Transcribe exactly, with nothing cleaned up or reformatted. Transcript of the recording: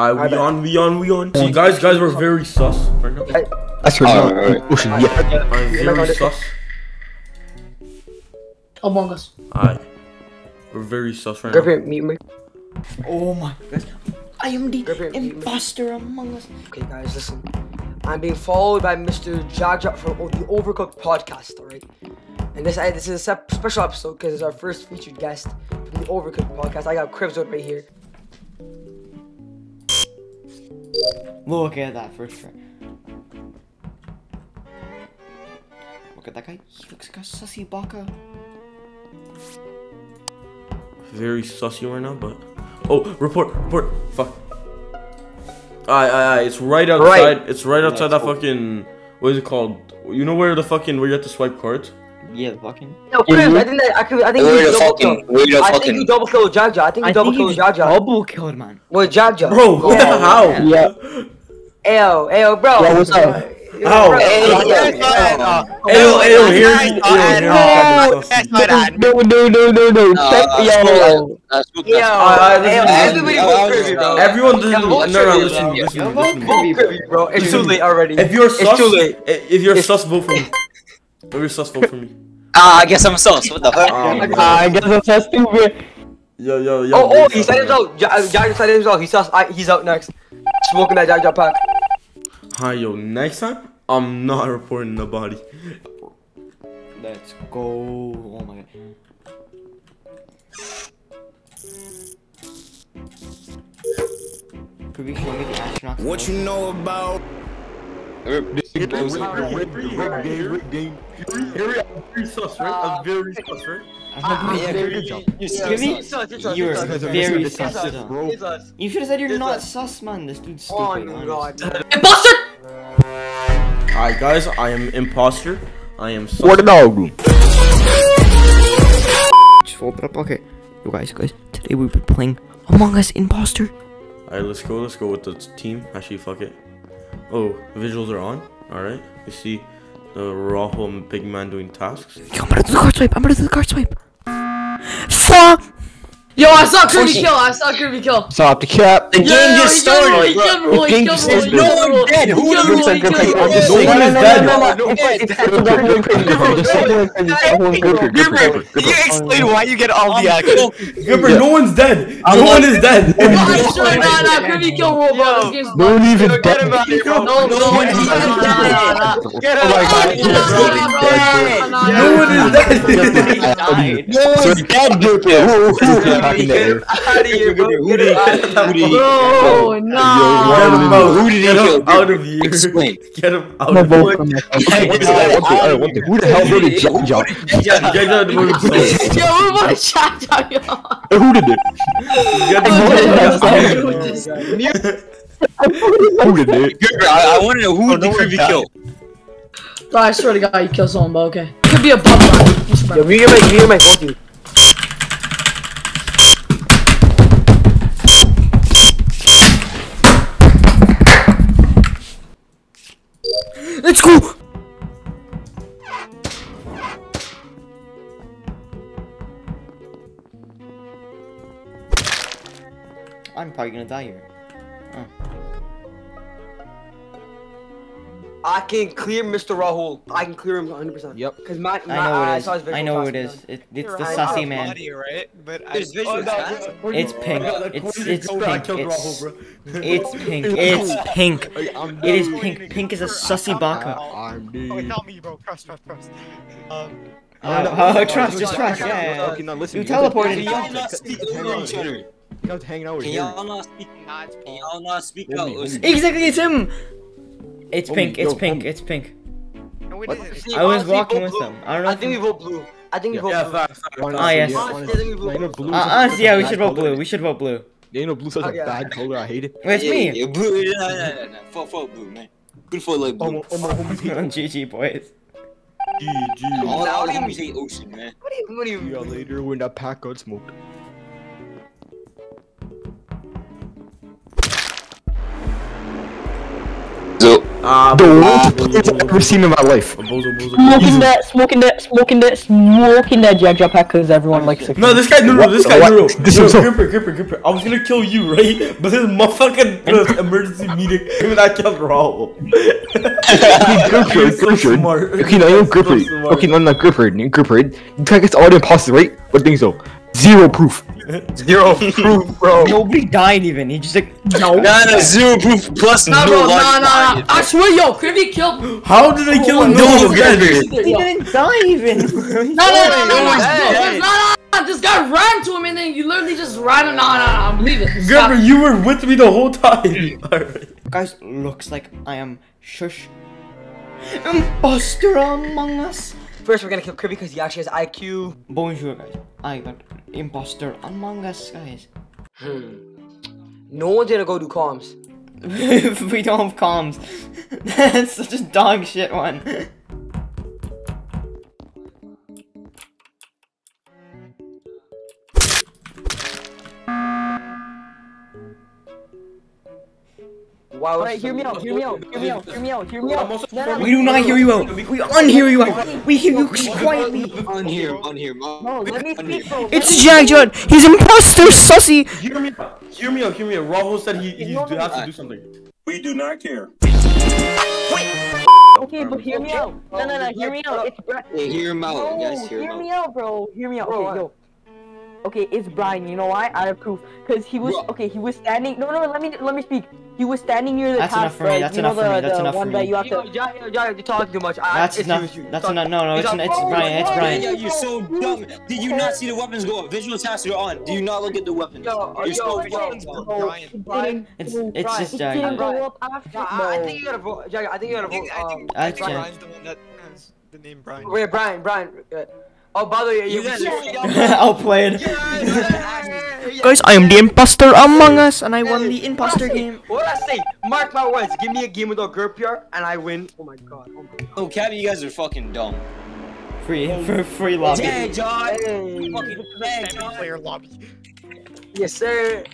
I we on, we on, we on. See, guys, guys, we're very sus. That's for sure. Yeah. I'm very sus. Among Us. Alright. We're very sus right now. Grab meet me. Oh my god. I am the imposter among us. Okay, guys, listen. I'm being followed by Mister Jaja from the Overcooked Podcast, alright? And this I, this is a special episode because it's our first featured guest from the Overcooked Podcast. I got Cribs right here. Look at that first try. Look at that guy. He looks like a sussy baka. Very sussy right now, but... Oh, report, report. Fuck. Aye, aye, aye. It's right outside. Right. It's right outside yeah, it's that open. Fucking... What is it called? You know where the fucking... Where you have to swipe cards? Yeah, the fucking... No, Chris, mm-hmm. I think that... I, could, I think we're you double killed. Kill. I think you double killed Jaja. I think you I double think killed Jaja. double killed, man. Well, Jaja. Bro, what yeah, how? Yeah. Ayo, ayo, bro. Yo, what's up? How? Ayo, ayo, here's... Ayo, that's my dad. No, no, no, no, no. Yo. Everybody vote Kirby, bro. Everyone doesn't... No, no, listen, listen. Vote Kirby, bro. It's too late already. If you're sus... It's too late. If you're sus, vote for me. Maybe sus vote for me. Ah, uh, I guess I'm sus. What the fuck? Um, uh, I guess I'm sus too, bro. Yo, yo, yo. Oh, oh, he said himself. Jaja said himself. He's sus. I, he's out next. Smoking that Jaja pack. Hi, yo. Next time, I'm not reporting the body. Let's go. Oh my god. Could we show me the astronaut? What you know about? Rip game, rip game, rip game. I'm very sus, right? I'm very sus, right? Yeah, good job. You're sus. You're very sus. You should have said you're not sus, man. This dude's stupid. Oh my god. Imposter! Alright, guys, I am imposter. I am sus. What about you? Just open up. Okay. Yo, guys, guys. Today we've been playing Among Us Imposter. Alright, let's go. Let's go with the team. Actually, fuck it. Oh, visuals are on. Alright, you see the Rahul and Big Man doing tasks. Yo, I'm gonna do the card swipe. I'm gonna do the card swipe. Saw! Yo, I saw Kirby kill. I saw Kirby kill. Stop the cap. The game just started. The game just started. No one dead. Who is this? No one is dead. No one is dead. No one is dead. Gibber, can you explain why you get all the action? Gibber, no one's dead. No one is dead. I swear, no, no, Kirby kill Roblox. Don't even get about it, bro. No one is dead. Get out. No one is dead. No one is dead, Gibber. Get out of here, bro. Who did he kill? No, no. Who did he kill? Out of here. Explain. Get him out of here. Who the hell did he kill? Yo, who was Jaja, yo? Who did it? Who did it? I want to know who did he kill? I swear to God, you killed someone, but okay. Could be a bug. Yo, mute your mic, fuck you. Let's go! I'm probably gonna die here. Oh. I can clear Mister Rahul. I can clear him one hundred percent. Yep. Because my, my I know it is. I, saw his I know it is. It, it's the sussy man. Body, right? But I, There's visuals, oh, no, it's pink. It's it's pink. It's, it's pink. It's pink. It is pink. Pink is a sussy baka. Oh, not me, bro. Trust, trust, trust. Um. Oh, trust, just trust. Yeah. You teleported. You guys hanging out with him. Can y'all not speak? Can y'all not speak? Exactly, it's him. It's pink, it's pink, it's pink. I was walking with them. I don't know. I think we vote blue. I think we vote blue. Ah, yes. Honestly, yeah, we should vote blue. We should vote blue. You know, blue's such a bad color. I hate it. It's me. Blue. No, no, no, no. Vote blue, man. Good for like blue. G G, boys. G G. How do you say ocean, man? What do you mean? Later when that pack got smoked. Uh, the worst place I've ever seen in my life. Smoking that, smoking that, smoking that, smoking that Jack Jack pack because everyone likes it. No, this guy, no, no, this guy, no, no. Gripper, Gripper, Gripper. I was gonna kill you, right? But this motherfucking emergency meeting, even I killed Raul. Gripper, okay, no, you're Gripper. Okay, no, no, Gripper, Gripper. You try to get all the imposters, right? But things though. Zero proof. Zero proof, bro. Nobody died even. He just like no. Nah, no, zero proof plus nah, no. Bro, life nah, nah, nah. I swear, yo, Krivy killed. How did I kill him? No, no he didn't die even. No, no, no, no, no, hey. no, no, no. This guy ran to him and then you literally just ran. No, no, no, leave it. Gerber, you were with me the whole time. Alright. Guys, looks like I am shush. Imposter among us. First, we're gonna kill Krivy because he actually has I Q. Bonjour, guys. I got imposter among us, guys. Hmm. No one's gonna go do comms. We don't have comms. That's such a dog shit one. Wow, right, hear me out, hear me out, hear me out, hear me out, hear me out. No, no, we do not hear you out. We unhear you out. We hear you quietly. Unhear, unhear, no, let me speak, bro. It's Jack John. He's imposter, sussy. Hear me out, hear me out, hear me out. Raul said he, he has to do something. We do not care. Okay, but hear me out. No, no, no, hear me out. It's Brian. Hear him out, guys, hear him out. Hear me out, bro. Hear me out. Okay, go. Okay, it's Brian. You know why? I approve. Cause he was okay. He was standing. No, no. Let me let me speak. He was standing near the. That's enough for me. That's enough for me. That's enough for me. You're talking too much. That's enough. That's enough. No, no. It's it's Brian. It's Brian. Yeah, you're so dumb. Did you not see the weapons go up? Visual tasks are on. Do you not look at the weapons? You're so dumb, Brian. It's it's just Jack. I think you gotta vote. Jack, I think you gotta vote. I think Brian's the one that has the name Brian. Wait, Brian. Brian. Oh, by the way, you guys outplayed. Guys, I am the imposter among us, and I won the imposter game. What I say? Mark my words. Give me a game without Gerpier, and I win. Oh my god. Oh, god. oh Cabby, you guys are fucking dumb. Free, for free lobby. Yeah, John. Hey. Fucking player lobby. Yes, sir.